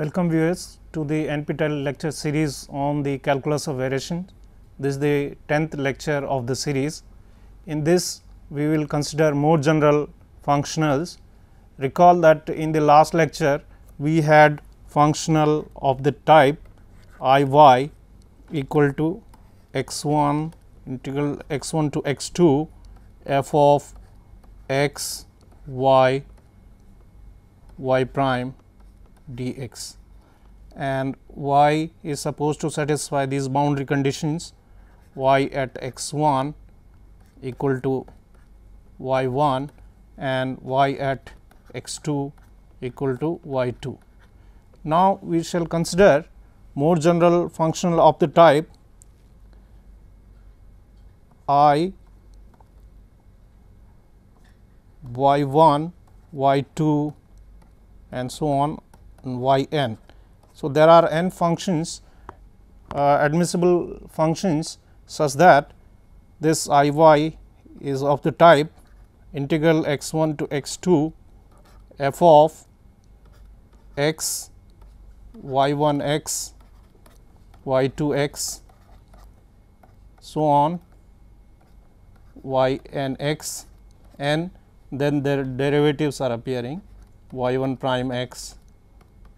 Welcome viewers to the NPTEL lecture series on the calculus of variation. This is the 10th lecture of the series. In this we will consider more general functionals. Recall that in the last lecture we had functional of the type I y equal to x1 integral x1 to x2 f of x y y prime dx, and y is supposed to satisfy these boundary conditions y at x1 equal to y1 and y at x2 equal to y2. Now, we shall consider more general functional of the type I y1, y2 and so on and y n. So, there are n functions, admissible functions such that this I y is of the type integral x1 to x2 f of x y1 x y2 x so on y n x, and then their derivatives are appearing y1 prime x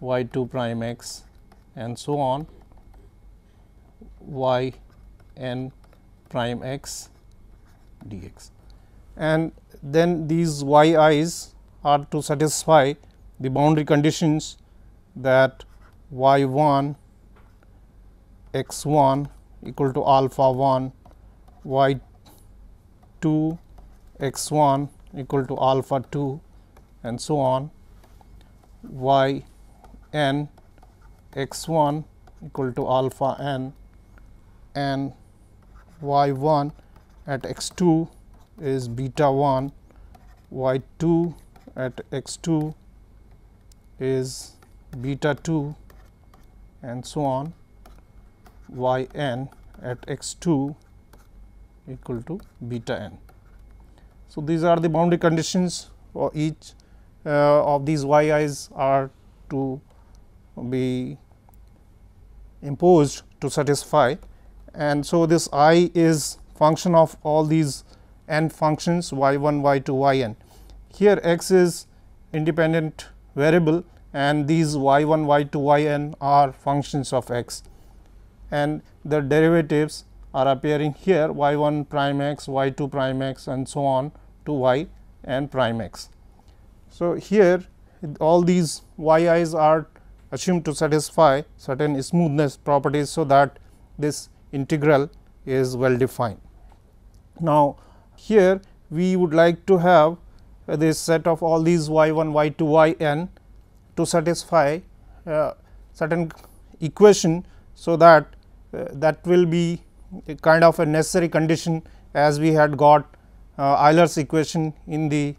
y2 prime x and so on y n prime x dx, and then these y i's are to satisfy the boundary conditions that y1 x1 equal to alpha 1 y2 x1 equal to alpha 2 and so on y n x1 equal to alpha n and y1 at x2 is beta 1, y2 at x2 is beta 2 and so on y n at x2 equal to beta n. So, these are the boundary conditions for each of these y i's are to be imposed to satisfy, and so this I is function of all these n functions y1, y2, yn. Here x is independent variable and these y1, y2, yn are functions of x, and the derivatives are appearing here y1 prime x, y2 prime x and so on to y n prime x. So, here all these y i's are assumed to satisfy certain smoothness properties, so that this integral is well defined. Now, here we would like to have this set of all these y1, y2, yn to satisfy certain equation, so that that will be a kind of a necessary condition, as we had got Euler's equation in the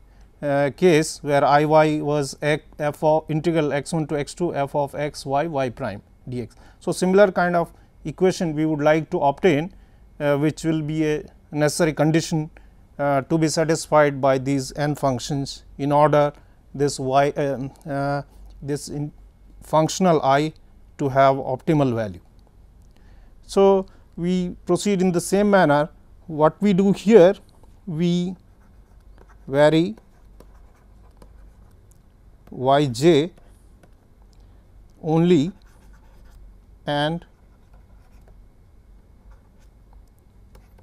case where I y was f of integral x1 to x2 f of x y y prime dx. So, similar kind of equation we would like to obtain, which will be a necessary condition to be satisfied by these n functions, in order this y this functional I to have optimal value. So, we proceed in the same manner. What we do here, we vary y j only and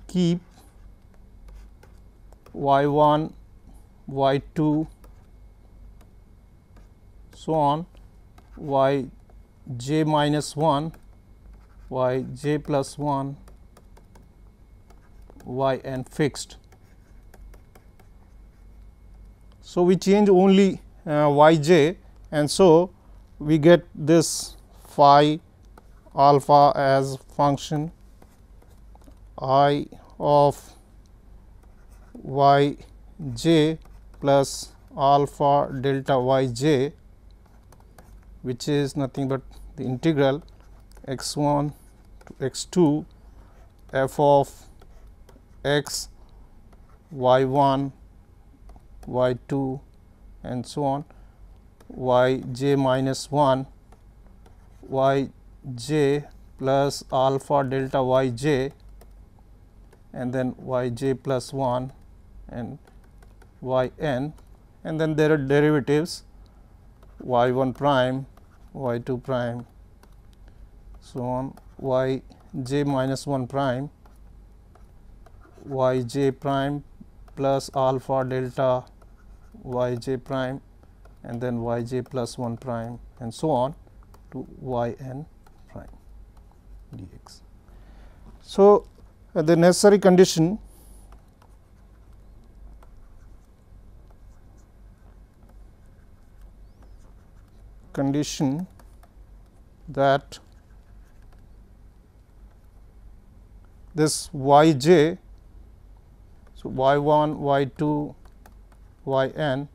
keep y1, y2 so on y j minus 1, y j plus 1, y n fixed. So, we change only y j, and so we get this phi alpha as function I of y j plus alpha delta y j, which is nothing but the integral x 1 to x 2 f of x y 1 y 2 and so on y j minus 1 y j plus alpha delta y j and then y j plus 1 and y n, and then there are derivatives y 1 prime y 2 prime so on y j minus 1 prime y j prime plus alpha delta y j prime and then y j plus 1 prime and so on to y n prime d x. So, the necessary condition that this y j, so y 1, y 2, y n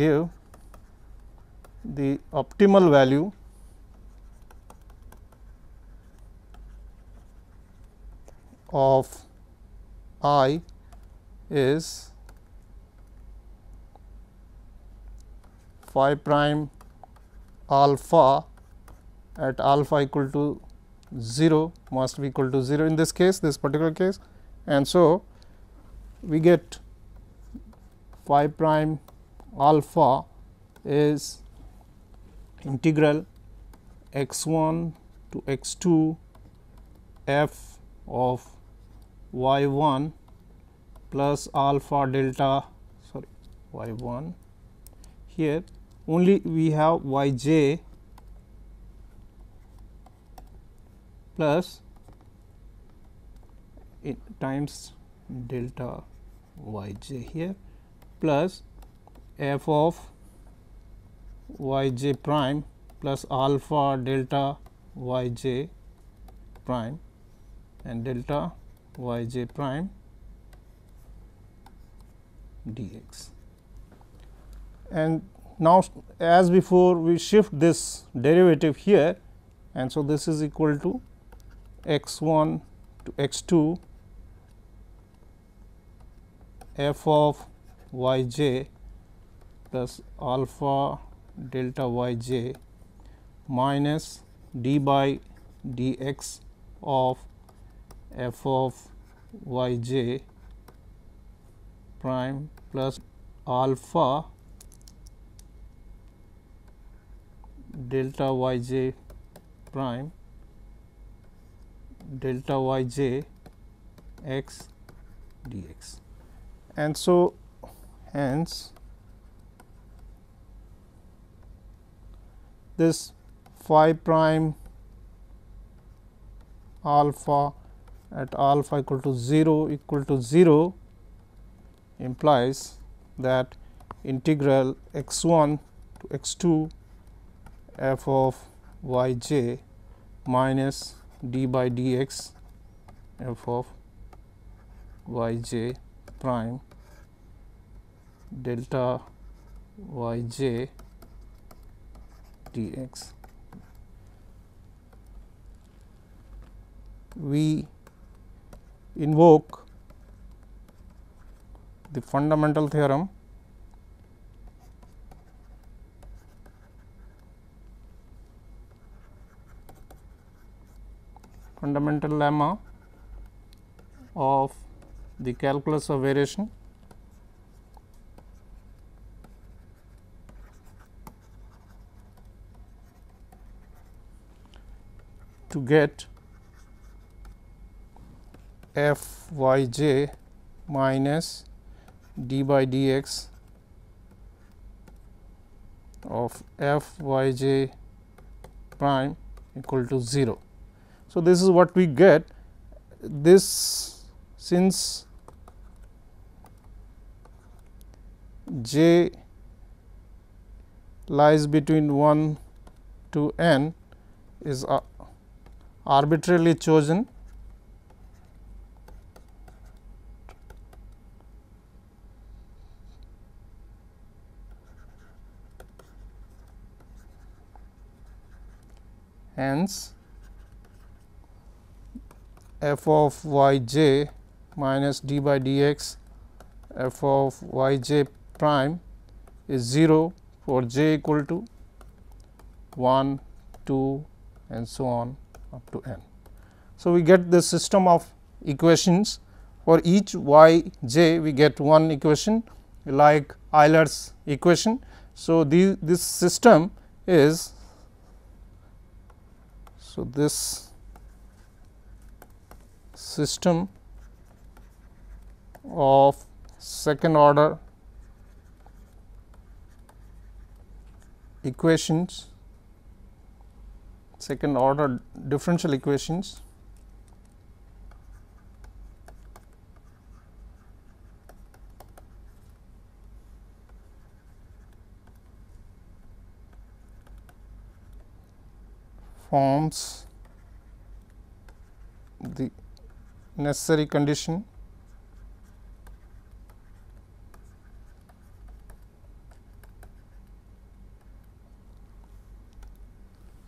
give the optimal value of I is 5 prime alpha at alpha equal to 0 must be equal to 0 in this case, this particular case, and so we get 5 prime alpha is integral x 1 to x 2 f of y 1 plus alpha delta, sorry y 1 here only we have y j plus it times delta y j here plus f of y j prime plus alpha delta y j prime and delta y j prime d x. And now, as before, we shift this derivative here, and so this is equal to x 1 to x 2 f of y j plus alpha delta y j minus d by d x of f of y j prime plus alpha delta y j prime delta y j x d x. And so, hence this 5 prime alpha at alpha equal to 0 implies that integral x 1 to x 2 f of y j minus d by d x f of y j prime delta y j d x. We invoke the fundamental theorem lemma of the calculus of variation, to get f y j minus d by d x of f y j prime equal to 0. So, this is what we get. This, since j lies between 1 to n is arbitrarily chosen . Hence, f of y j minus d by dx f of y j prime is 0 for j equal to 1, 2 and so on up to n. So, we get the system of equations for each y j we get one equation like Euler's equation. So, this system is this system of second order equations, second order differential equations forms the necessary condition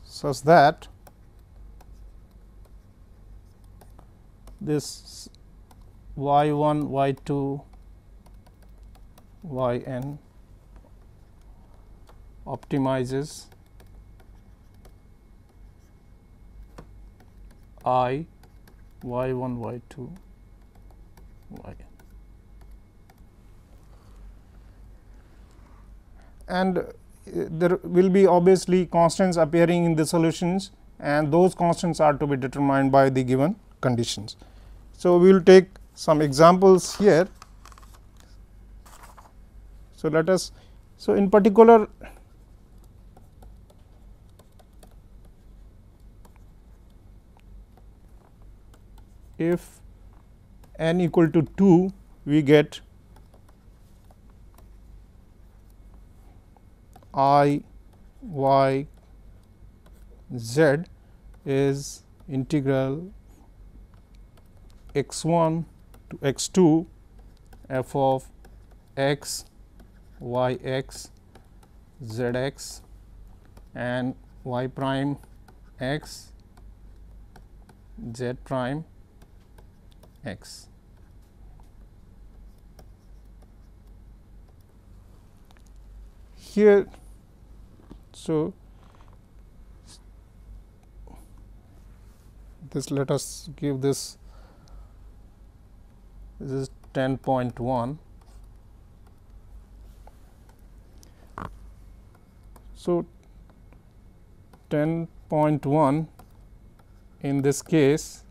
such that this y1, y2, yn optimizes I y1, y2, yn. And there will be obviously constants appearing in the solutions, and those constants are to be determined by the given conditions. So, we will take some examples here. So, in particular, if n equal to 2, we get I y z is integral x 1 to x 2 f of x y x z x and y prime x z prime x. Here, so this, let us give this, this is 10.1. So, 10.1 in this case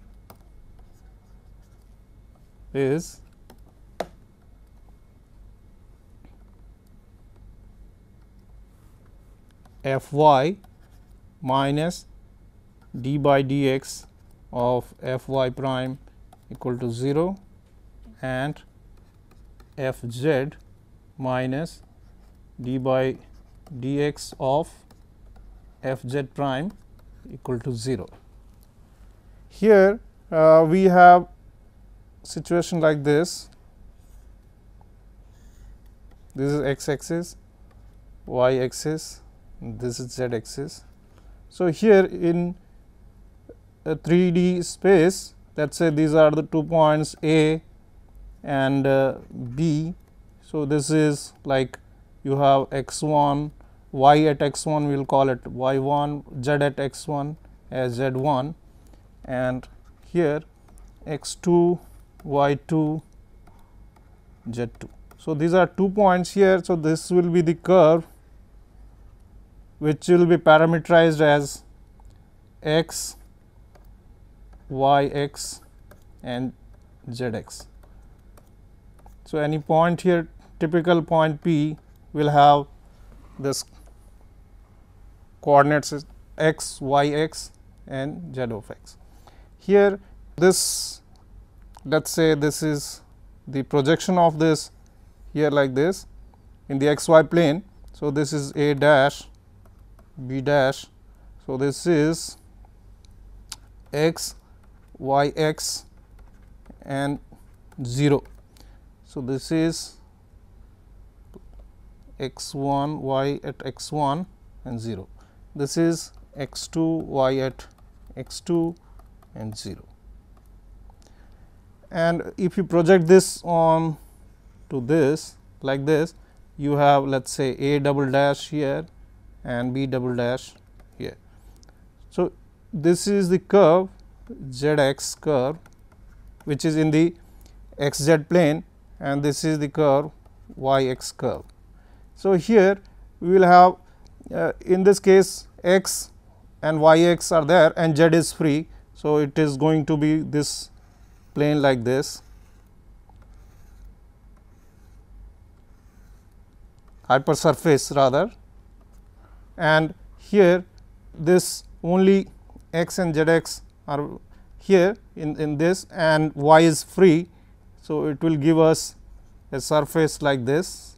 is f y minus d by dx of f y prime equal to 0 and f z minus d by dx of f z prime equal to 0. Here we have situation like this. This is x axis, y axis, this is z axis. So, here in a 3D space, let us say these are the 2 points A and B. So, this is like you have x1, y at x1, we will call it y1, z at x1 as z1, and here x2, y2, z2. So, these are 2 points here. So, this will be the curve which will be parameterized as x, y x and z x. So, any point here, typical point P will have this coordinates is x, y x and z of x. Here this, let us say this is the projection of this here like this in the x y plane. So, this is A dash, B dash. So, this is x, y x and 0. So, this is x 1 y at x 1 and 0. This is x 2 y at x 2 and 0. And if you project this on to this like this, you have let us say A double dash here and B double dash here. So, this is the curve z x curve which is in the x z plane, and this is the curve y x curve. So, here we will have in this case x and y x are there and z is free. So, it is going to be this plane like this, hypersurface rather, and here this only x and z x are here in this and y is free. So, it will give us a surface like this,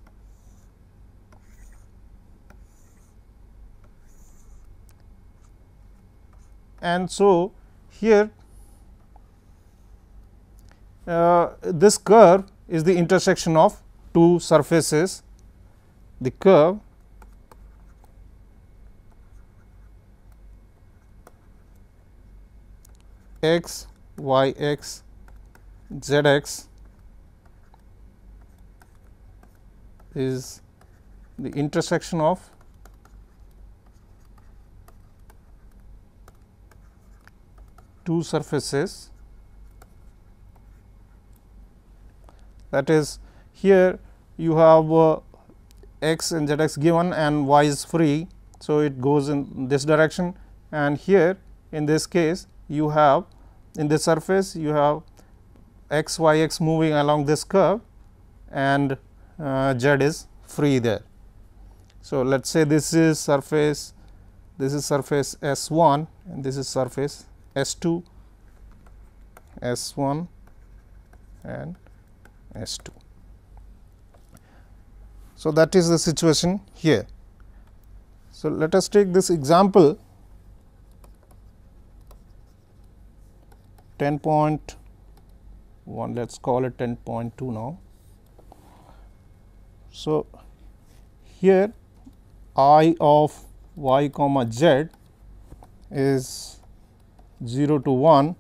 and so here this curve is the intersection of two surfaces. The curve x, y x, z x is the intersection of two surfaces. That is, here you have x and z x given and y is free. So, it goes in this direction, and here in this case you have in this surface you have x, y x moving along this curve and z is free there. So, let us say this is surface S 1 and this is surface S 2, S 1 and S 2. So, that is the situation here. So, let us take this example 10.1, let us call it 10.2 now. So, here I of y comma z is 0 to 1,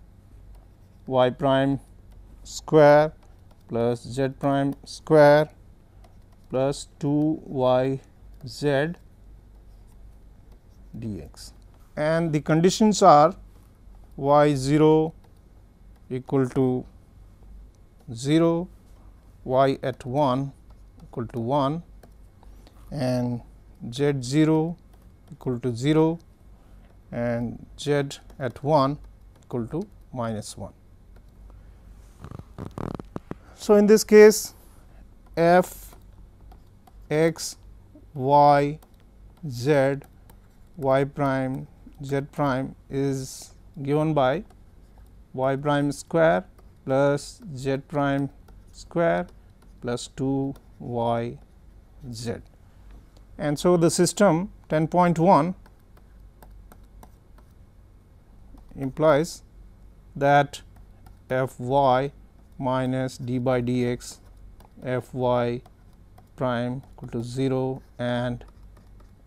y prime square plus z prime square plus 2 y z dx, and the conditions are y 0 equal to 0, y at 1 equal to 1 and z 0 equal to 0 and z at 1 equal to minus 1. So, in this case f x y z, y prime z prime is given by y prime square plus z prime square plus 2 y z, and so the system 10.1 implies that f y minus d by d x f y prime equal to 0 and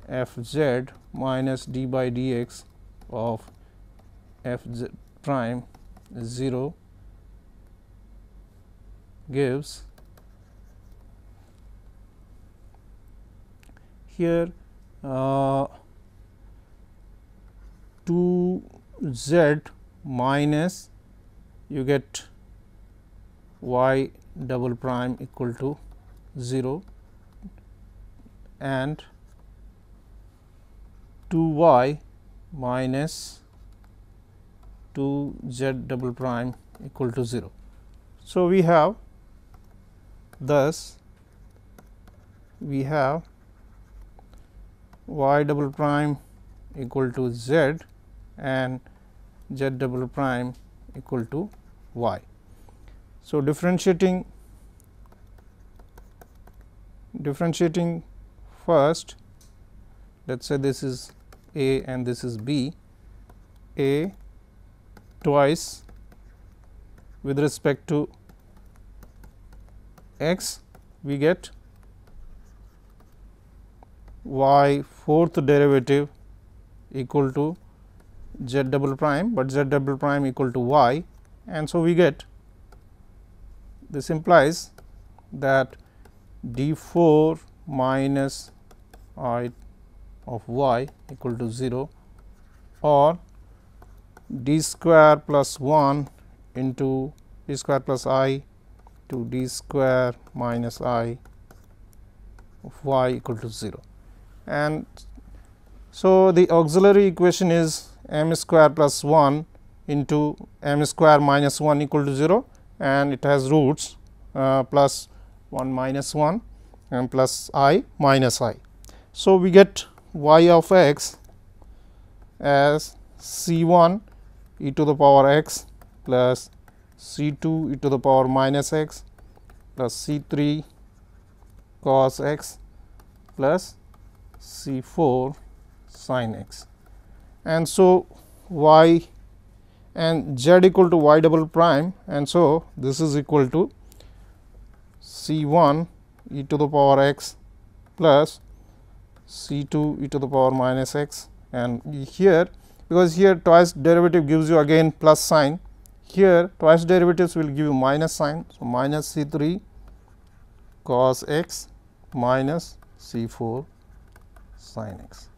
f z minus d by d x of f z prime is 0 gives here 2 z minus you get y double prime equal to 0 and 2 y minus 2 z double prime equal to 0. So, we have thus y double prime equal to z and z double prime equal to y. So, differentiating first let us say this is A and this is B, A twice with respect to x, we get y fourth derivative equal to z double prime, but z double prime equal to y, and so we get, this implies that d 4 minus I of y equal to 0, or d square plus 1 into d square plus I to d square minus I of y equal to 0. And so, the auxiliary equation is m square plus 1 into m square minus 1 equal to 0, and it has roots plus 1 minus 1 and plus I minus I. So, we get y of x as c 1 e to the power x plus c 2 e to the power minus x plus c 3 cos x plus c 4 sin x. And so, y and z equal to y double prime, and so this is equal to c 1 e to the power x plus c 2 e to the power minus x, and here because here twice derivative gives you again plus sign, here twice derivatives will give you minus sign. So, minus c 3 cos x minus c 4 sin x.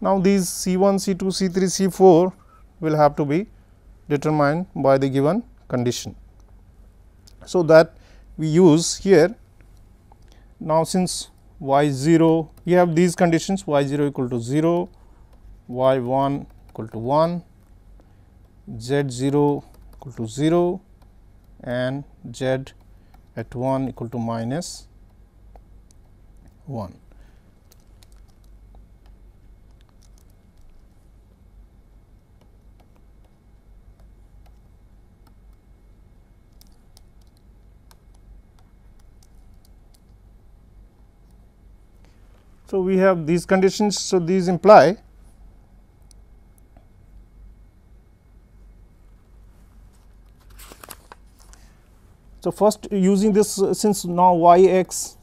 Now, these c 1, c 2, c 3, c 4 will have to be determined by the given condition. So, that we use here. Now, since y 0, we have these conditions y 0 equal to 0, y 1 equal to 1, z 0 equal to 0 and z at 1 equal to minus 1. So, we have these conditions. So, these imply so, first using this since now y x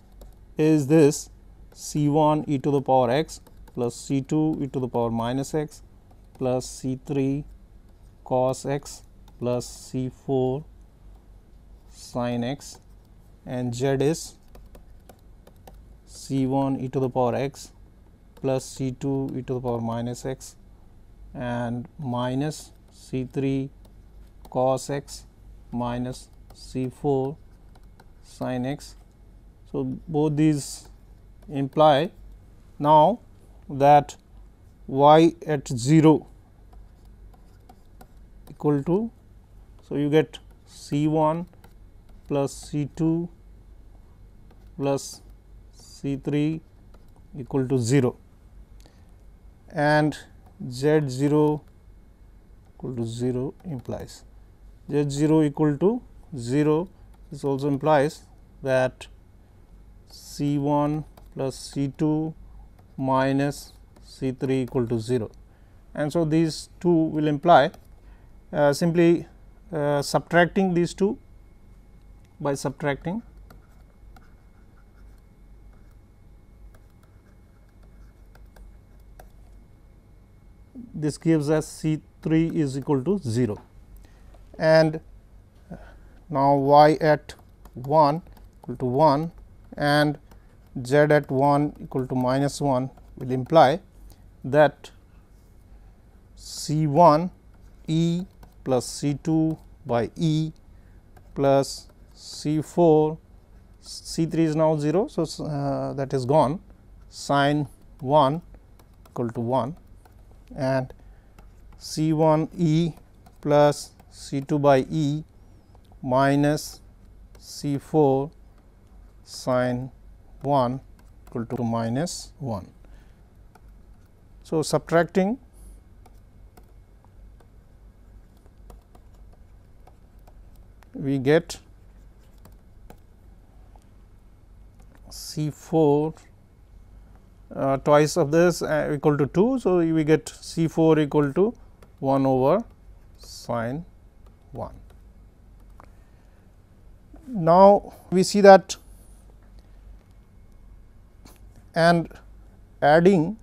is this c 1 e to the power x plus c 2 e to the power minus x plus c 3 cos x plus c 4 sin x, and z is c 1 e to the power x plus c 2 e to the power minus x and minus c 3 cos x minus c 4 sin x. So, both these imply now that y at 0 equal to, so you get c 1 plus c 2 plus c 3 equal to 0 and z 0 equal to 0 implies z 0 equal to 0. This also implies that c 1 plus c 2 minus c 3 equal to 0, and so these two will imply simply subtracting these two by subtracting. This gives us c 3 is equal to 0, and now y at 1 equal to 1 and z at 1 equal to minus 1 will imply that c 1 e plus c 2 by e plus c 4 c 3 is now 0. So, that is gone sin 1 equal to 1 and c 1 e plus c 2 by e minus c 4 sin 1 equal to minus 1. So, subtracting we get c 4 twice of this equal to 2. So, we get C 4 equal to 1 over sine 1. Now, we see that and adding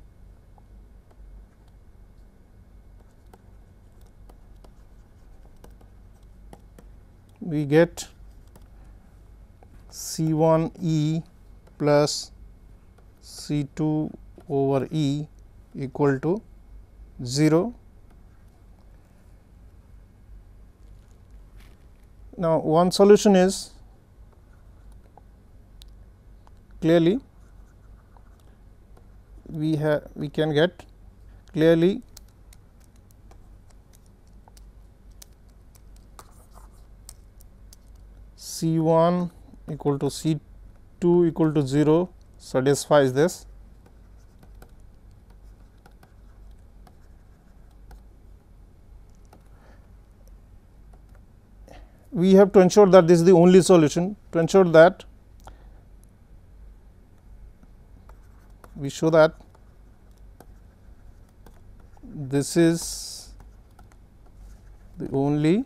we get C 1 E plus C 2 over E equal to 0. Now, one solution is clearly we can get clearly C 1 equal to C 2 equal to 0 satisfies this. We have to ensure that this is the only solution. To ensure that, we show that this is the only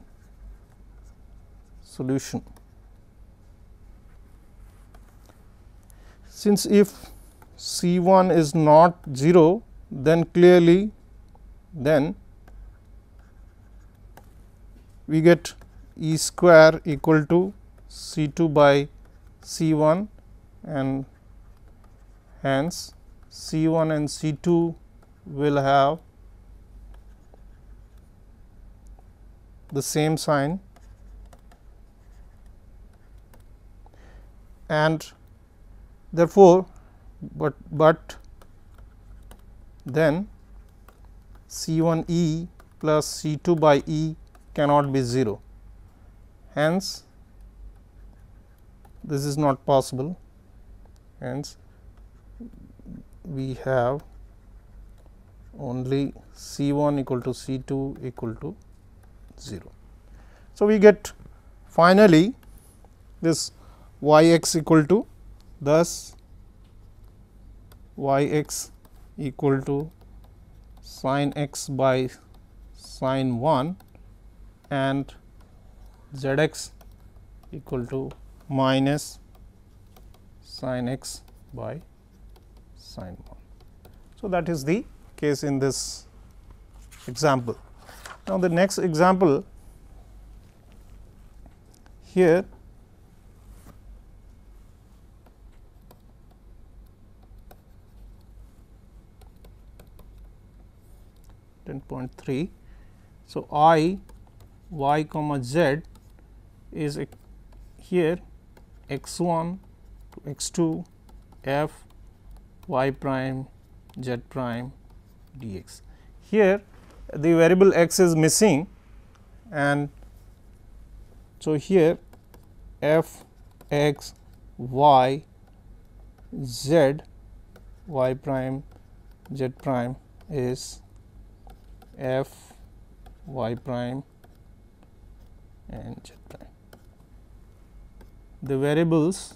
solution. Since if C 1 is not 0, then clearly we get E square equal to C 2 by C 1, and hence C 1 and C 2 will have the same sign, and therefore, then C 1 E plus C 2 by E cannot be 0. Hence, this is not possible. Hence, we have only C 1 equal to C 2 equal to 0. So, we get finally this y x equal to, thus y x equal to sine x by sine 1, and z x equal to minus sine x by sine 1. So, that is the case in this example. Now, the next example here, (10.3). So, I y comma z is here x 1 to x 2 f y prime z prime dx. Here the variable x is missing, and so here f x y z y prime z prime is f y prime and z prime. The variables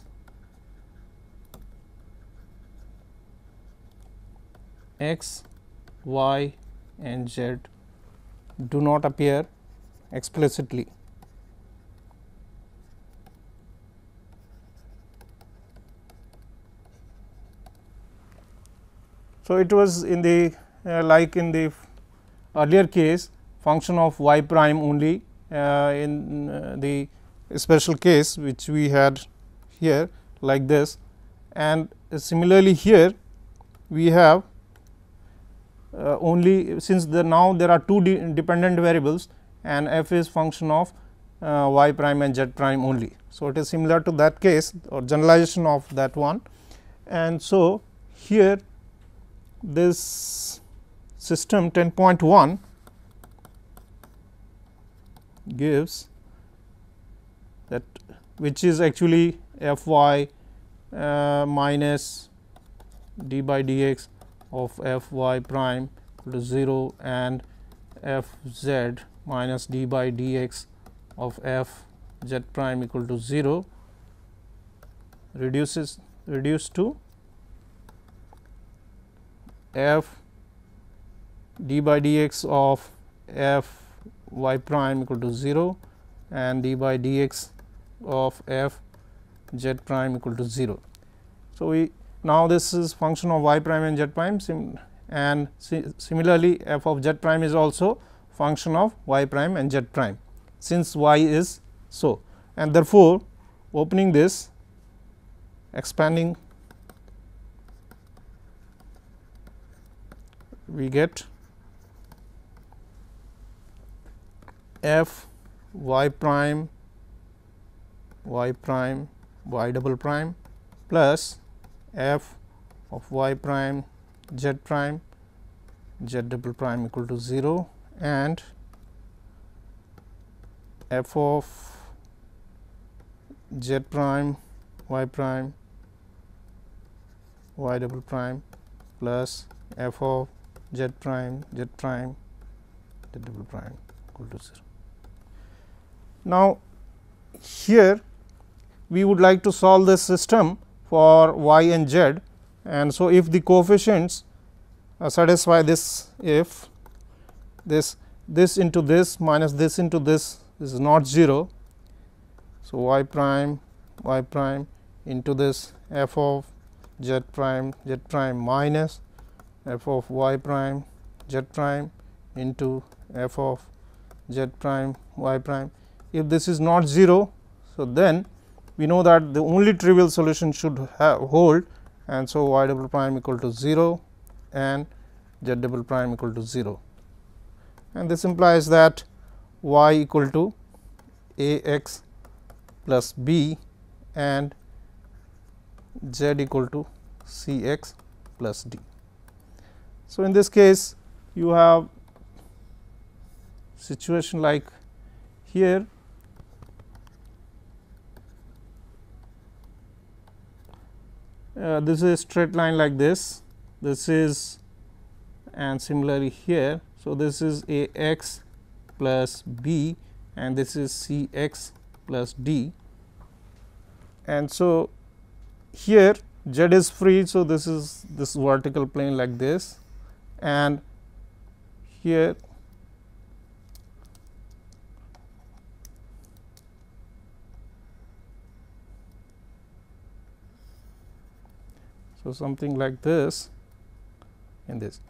x, y and z do not appear explicitly. So, it was in the like in the earlier case, function of y prime only in the special case which we had here like this, and similarly here we have only, since now there are two dependent variables and f is function of y prime and z prime only. So, it is similar to that case or generalization of that one, and so here this system 10.1 gives that, which is actually f y minus d by dx of f y prime equal to 0 and f z minus d by dx of f z prime equal to 0 reduced to f d by dx of f y prime equal to 0 and d by dx of f z prime equal to 0. So, we now this is function of y prime and z prime and similarly f of z prime is also function of y prime and z prime since y is so. And therefore, opening this, expanding, we get f y prime y double prime plus f of y prime z double prime equal to 0 and f of z prime y double prime plus f of z prime z double prime equal to 0. Now, here we would like to solve this system for y and z, and so if the coefficients satisfy this, if this into this minus this into this is not 0. So, y prime into this f of z prime minus f of y prime into f of z prime y prime. If this is not 0, so then we know that the only trivial solution should hold, and so y double prime equal to 0 and z double prime equal to 0. And this implies that y equal to a x plus b and z equal to c x plus d. So, in this case you have situation like here, this is a straight line like this, this is, and similarly here. So, this is a x plus b and this is c x plus d, and so here z is free. So, this is this vertical plane like this, and here so something like this and this.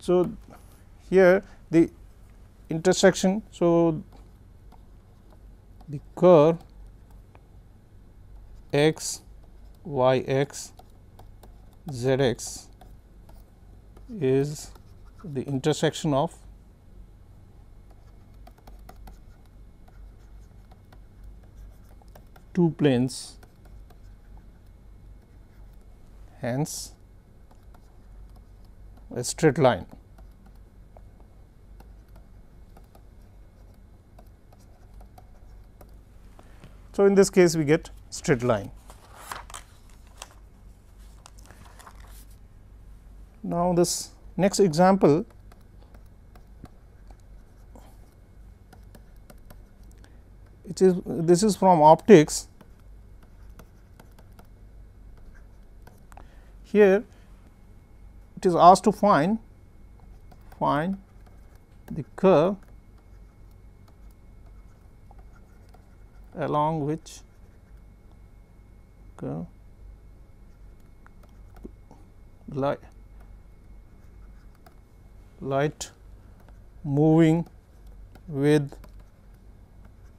So, here the intersection, so the curve x y x z x is the intersection of two planes, hence a straight line. So, in this case we get straight line. Now, this next example this is from optics. Here it is asked to find the curve along which curve light moving with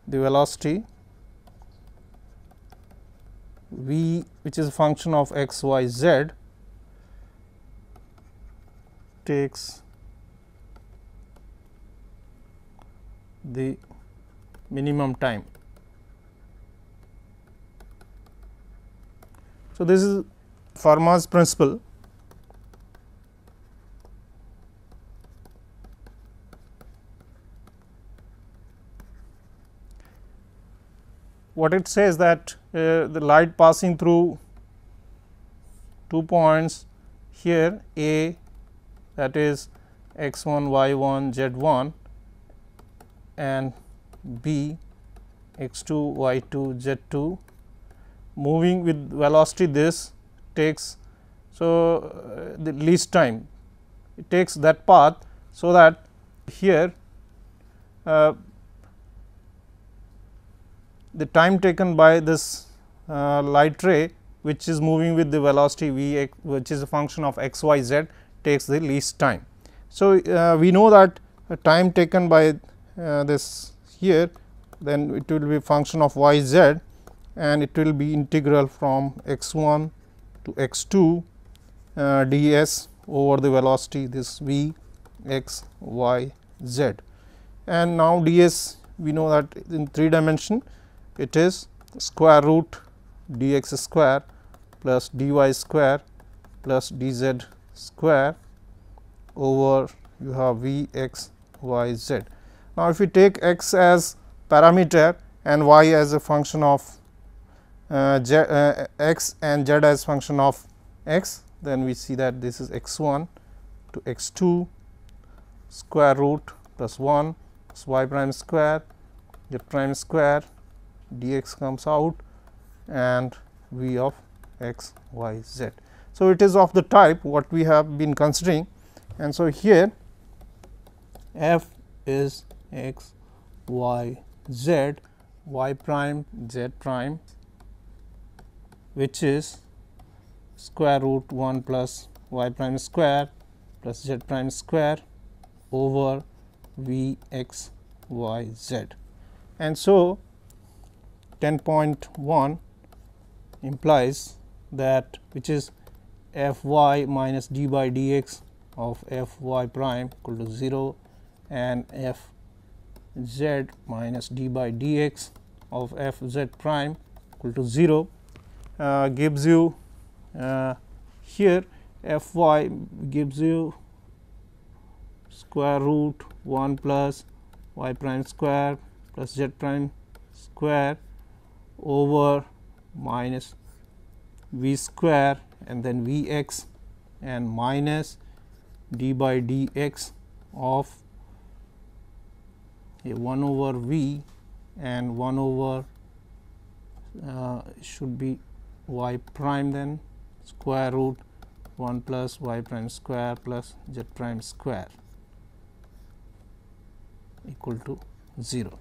the velocity v, which is a function of x y z, takes the minimum time. So, this is Fermat's principle. What it says that the light passing through two points here A, that is x1, y1, z1, and B, x2, y2, z2, moving with velocity this takes. So, the least time it takes that path, so that here the time taken by this light ray, which is moving with the velocity v, which is a function of x, y, z, takes the least time. So, we know that time taken by this here, then it will be function of y, z, and it will be integral from x1 to x2 ds over the velocity this v x, y, z. And now ds, we know that in 3 dimension it is square root dx square plus dy square plus dz square over, you have v x, y, z. Now, if we take x as parameter and y as a function of x and z as function of x, then we see that this is x1 to x2 square root plus 1 plus y prime square, z prime square, dx comes out, and v of x, y, z. So, it is of the type what we have been considering, and so here f is x, y, z, y prime, z prime, which is square root 1 plus y prime square plus z prime square over v x, y, z. And so, 10.1 implies that, which is f y minus d by dx of f y prime equal to 0, and f z minus d by dx of f z prime equal to 0. Gives you here f y gives you square root 1 plus y prime square plus z prime square over minus v square and then v x, and minus d by dx of a 1 over v and 1 over should be y prime, then square root 1 plus y prime square plus z prime square equal to 0.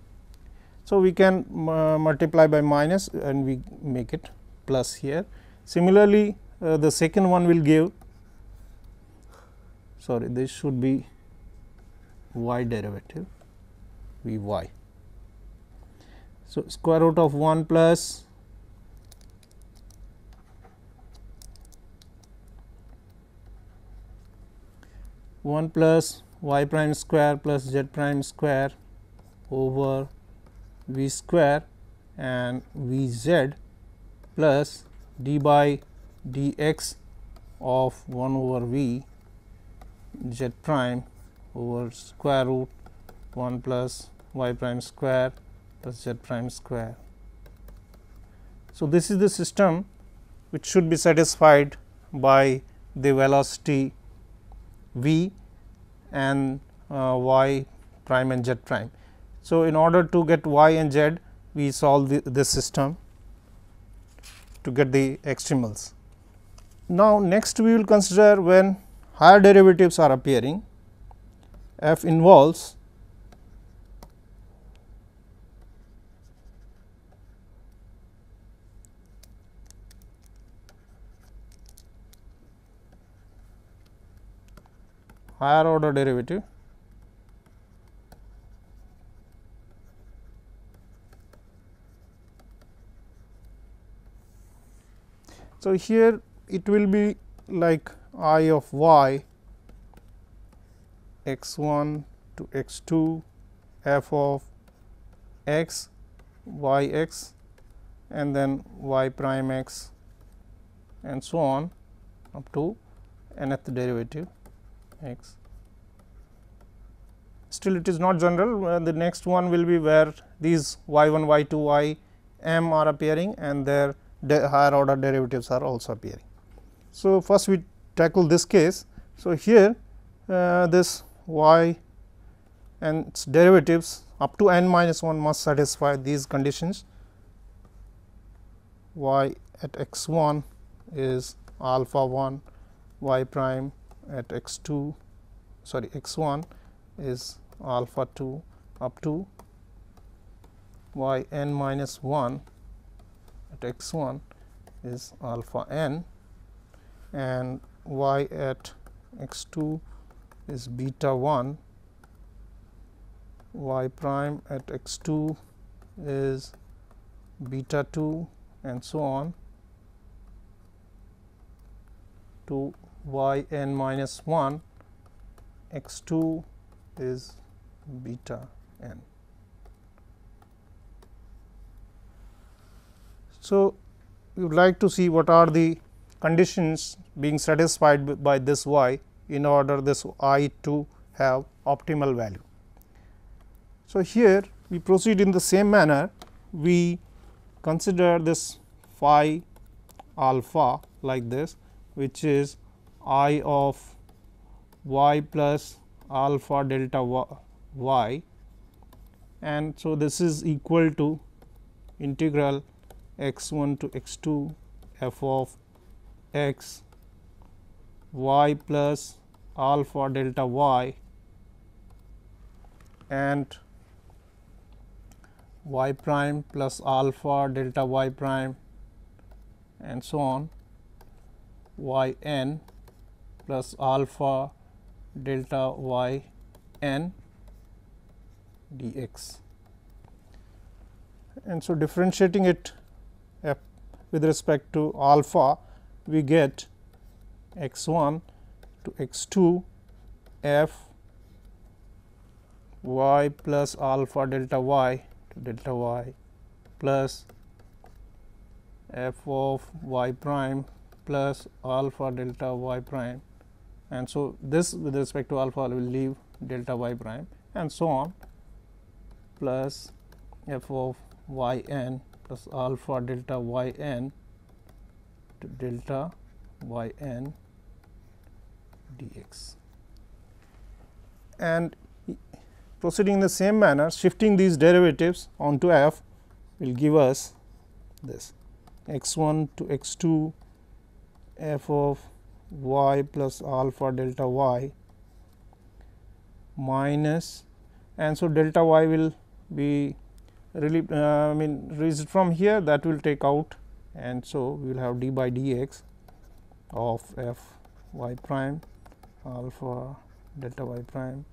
So, we can multiply by minus and we make it plus here. Similarly, the second one will give, sorry, this should be y derivative v y. So, square root of 1 plus y prime square plus z prime square over v square and v z plus d by dx of 1 over v z prime over square root 1 plus y prime square plus z prime square. So, this is the system which should be satisfied by the velocity v and y prime and z prime. So, in order to get y and z, we solve this system to get the extremals. Now, next we will consider when higher derivatives are appearing. F involves higher order derivative . So, here it will be like I of y x1 to x2 f of x, y x, and then y prime x, and so on up to nth derivative x. Still, it is not general. The next one will be where these y1, y2, y m are appearing, and their higher order derivatives are also appearing. So, first we tackle this case. So, here this y and its derivatives up to n minus 1 must satisfy these conditions. Y at x1 is alpha 1 y prime at x1 is alpha 2 up to y n minus 1 at x1 is alpha n, and y at x2 is beta 1, y prime at x2 is beta 2, and so on to y n minus 1, x2 is beta n. So, we would like to see what are the conditions being satisfied by this y in order this I to have optimal value. So, here we proceed in the same manner. We consider this phi alpha like this, which is I of y plus alpha delta y, and so this is equal to integral x1 to x2 f of x y plus alpha delta y and y prime plus alpha delta y prime and so on, y n plus alpha delta y n dx. And so, differentiating it with respect to alpha, we get x1 to x2 f y plus alpha delta y to delta y plus f of y prime plus alpha delta y prime, and so this with respect to alpha will leave delta y prime and so on, plus f of y n plus alpha delta y n to delta y n dx. And proceeding in the same manner, shifting these derivatives onto f will give us this x1 to x2 f of y plus alpha delta y minus, and so delta y will be really raised from here, that will take out, and so we will have d by dx of f y prime alpha delta y prime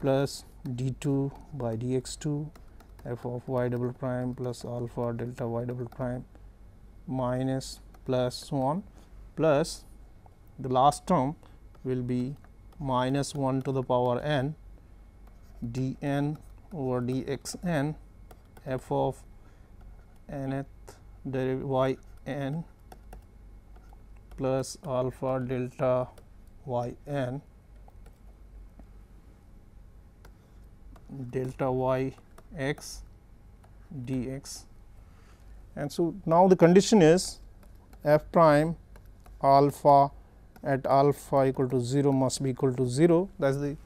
plus d2 by dx2 f of y double prime plus alpha delta y double prime minus plus so on, plus the last term will be minus 1 to the power n dn over dxn f of nth derivative yn plus alpha delta yn delta y x dx. And so, now the condition is f prime alpha at alpha equal to 0 must be equal to 0, that is the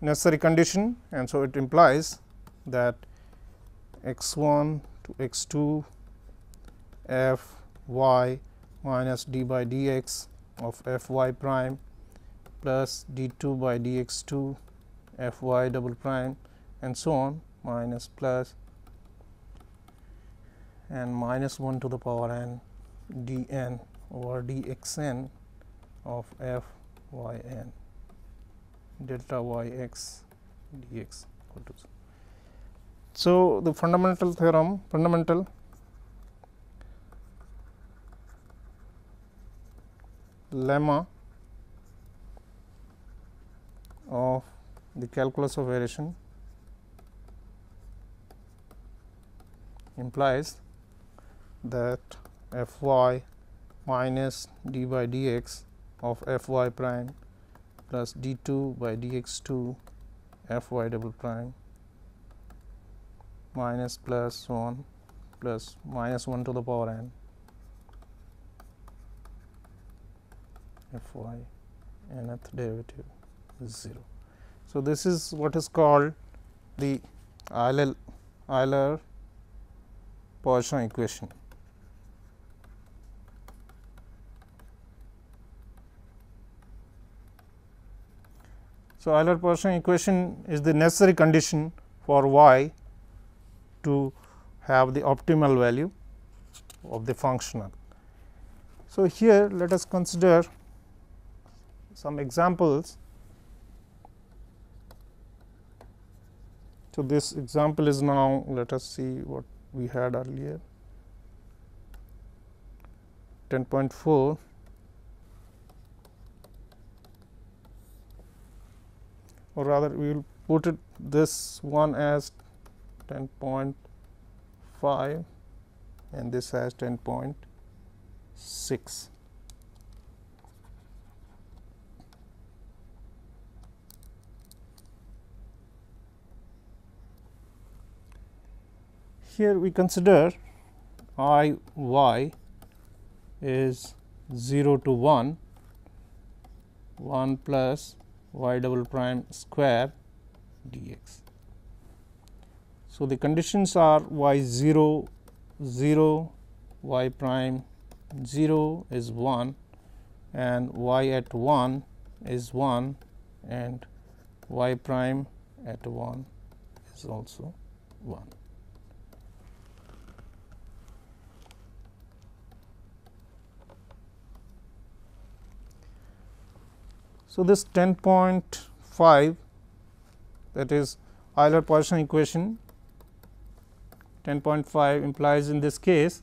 necessary condition, and so it implies that x1 to x2 f y minus d by dx of f y prime plus d2 by dx2 f y double prime and so on minus plus and minus 1 to the power n d n over d x n of f y n delta y x d x equal to 0. So, the fundamental lemma of the calculus of variation implies that f y minus d by dx of f y prime plus d2 by dx2 f y double prime minus plus so on plus minus 1 to the power n f y nth derivative is 0. So, this is what is called the Euler-Poisson equation. So, Euler-Poisson equation is the necessary condition for y to have the optimal value of the functional. So, here let us consider some examples. So, this example is now, let us see what we had earlier, 10.4. Or rather, we will put it this one as 10.5 and this as 10.6. Here we consider I y is 0 to 1, 1 plus y double prime square dx. So, the conditions are y 0, 0, y prime 0 is 1 and y at 1 is 1 and y prime at 1 is also 1. So, this 10.5, that is Euler-Poisson equation 10.5 implies in this case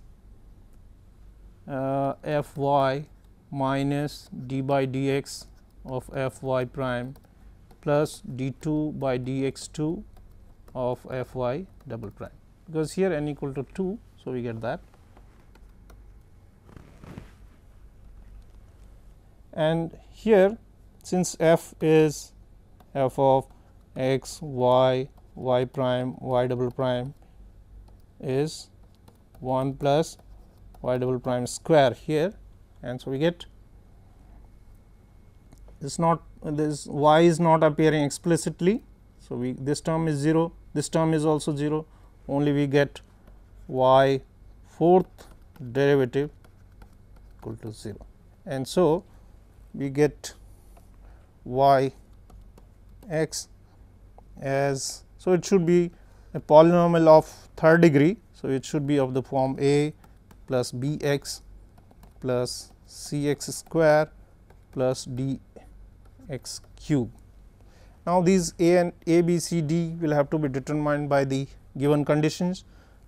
f y minus d by dx of f y prime plus d2 by dx2 of f y double prime, because here n equal to 2. So, we get that, and here since f is f of x, y, y prime, y double prime is 1 plus y double prime square here, and so we get this, not this y is not appearing explicitly. So, we this term is 0, this term is also 0, only we get y fourth derivative equal to 0, and so we get y x as, so it should be a polynomial of third degree. So, it should be of the form a plus b x plus c x square plus d x cube. Now, these a and a b c d will have to be determined by the given conditions.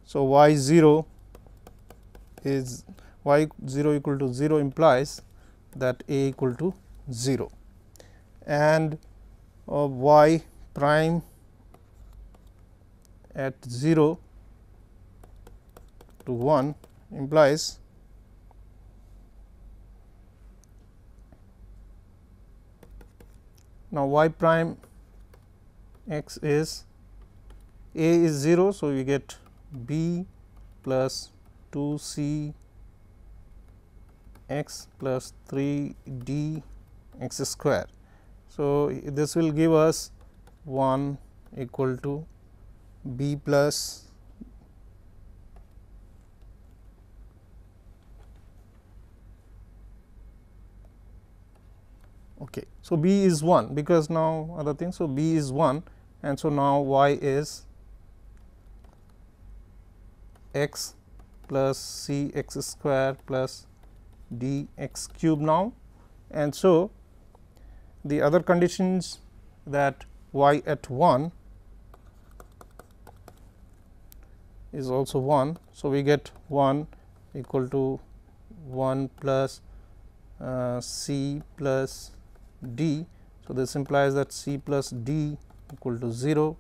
So, y 0 equal to 0 implies that a equal to 0. And y prime at 0 to 1 implies now y prime x is a is 0. So, we get b plus 2 c x plus 3 d x square. So, this will give us 1 equal to b plus okay. So, b is 1 because now other thing. So, b is 1 and so now y is x plus c x square plus d x cube now, and so the other conditions that y at 1 is also 1. So, we get 1 equal to 1 plus c plus d. So, this implies that c plus d equal to 0,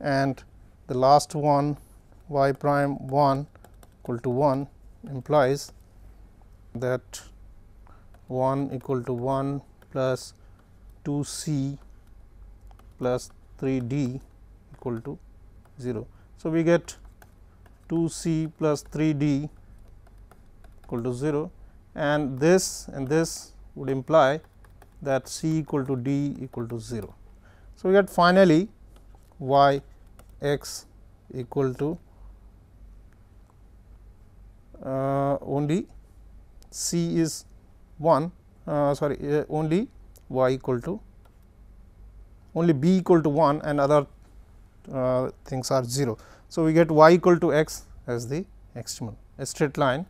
and the last one y prime 1 equal to 1 implies that 1 equal to 1 plus 2 c plus 3 d equal to 0. So, we get 2 c plus 3 d equal to 0, and this would imply that c equal to d equal to 0. So, we get finally y x equal to only c is 1 only y equal to only b equal to 1 and other things are 0. So, we get y equal to x as the extremum, a straight line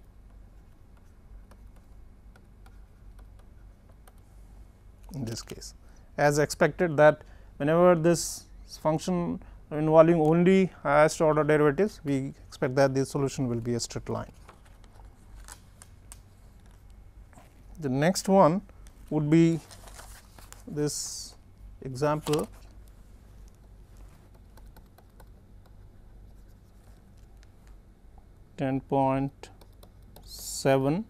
in this case. As expected that whenever this function involving only highest order derivatives, we expect that the solution will be a straight line. The next one would be this example (10.7),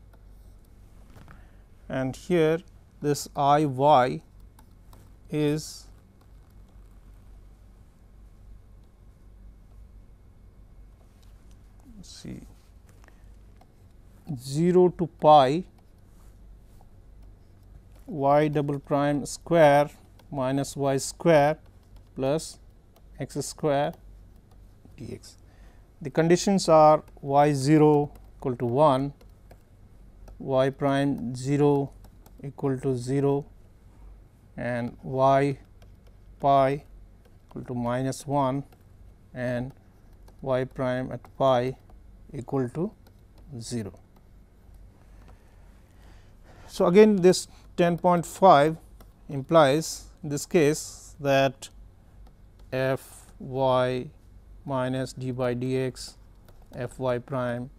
and here this I y is see 0 to pi y double prime square minus y square plus x square dx. The conditions are y 0 equal to 1, y prime 0 equal to 0 and y pi equal to minus 1 and y prime at pi equal to 0. So, again this 10.5 implies in this case that f y minus d by dx f y prime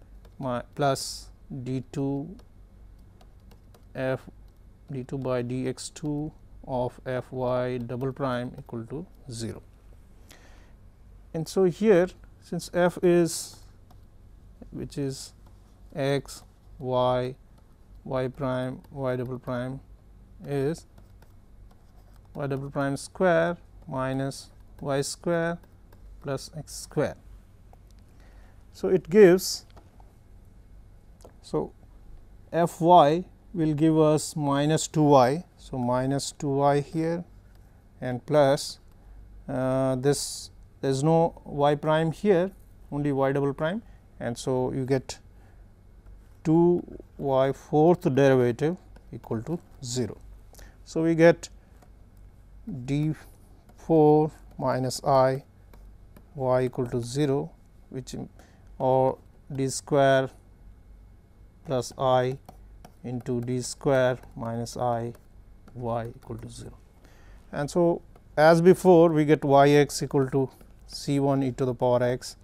plus d2 f d2 by dx2 of f y double prime equal to 0. And so, here since f is which is x y y prime y double prime is y double prime square minus y square plus x square. So, it gives, so f y will give us minus 2 y. So, minus 2 y here and plus this there is no y prime here, only y double prime, and so you get 2 y fourth derivative equal to 0. So, we get d 4 minus I y equal to 0, which or d square plus I into d square minus I y equal to 0. And so, as before we get y x equal to c 1 e to the power x,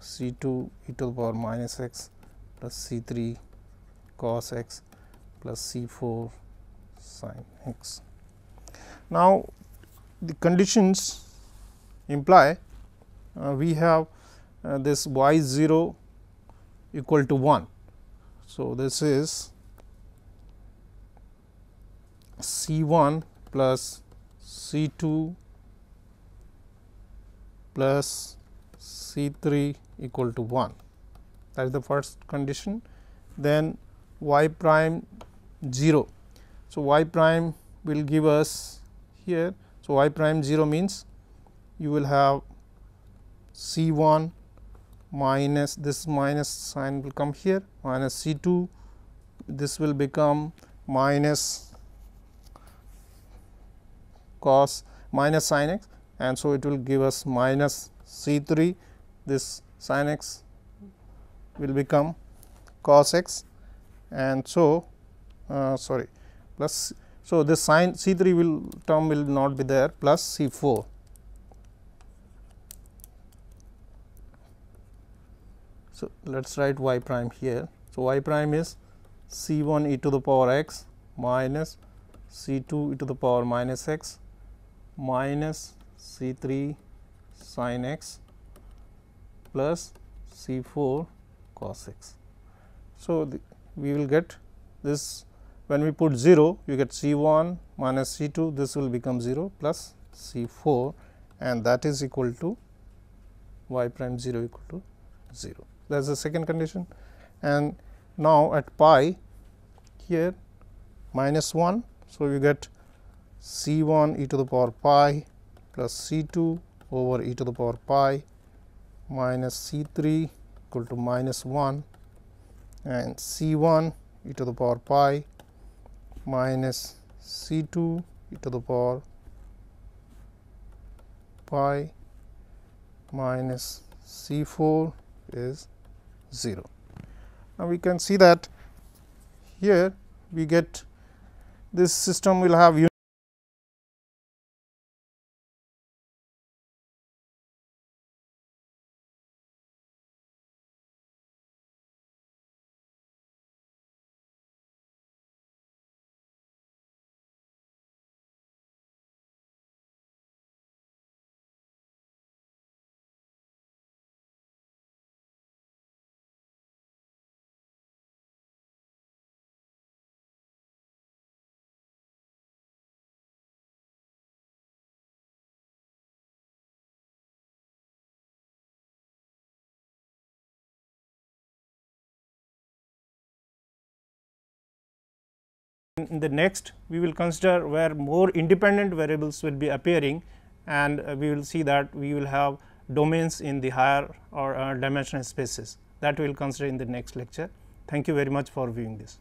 c 2 e to the power minus x plus c 3 cos x plus c 4 sin x. Now, the conditions imply we have this y 0 equal to 1. So, this is c 1 plus c 2 plus c 3 equal to 1, that is the first condition. Then y prime 0. So, y prime will give us here. So, y prime 0 means you will have c 1 minus this minus sign will come here minus c 2, this will become minus cos minus sin x, and so it will give us minus c 3, this sin x will become cos x, and so sorry plus. So, this sin c 3 will term will not be there plus c 4 so let us write y prime here. So, y prime is c 1 e to the power x minus c 2 e to the power minus x minus c 3 sin x plus c 4 cos x. So, we will get this when we put 0, you get c 1 minus c 2, this will become 0 plus c 4, and that is equal to y prime 0 equal to 0. That is the second condition. And now at pi here minus 1. So, you get c 1 e to the power pi plus c 2 over e to the power pi minus c 3 equal to minus 1 and c 1 e to the power pi minus c 2 e to the power pi minus C4 is 0. Now, we can see that here we get this system will have unit in the next we will consider where more independent variables will be appearing, and we will see that we will have domains in the higher or dimensional spaces. That we will consider in the next lecture. Thank you very much for viewing this.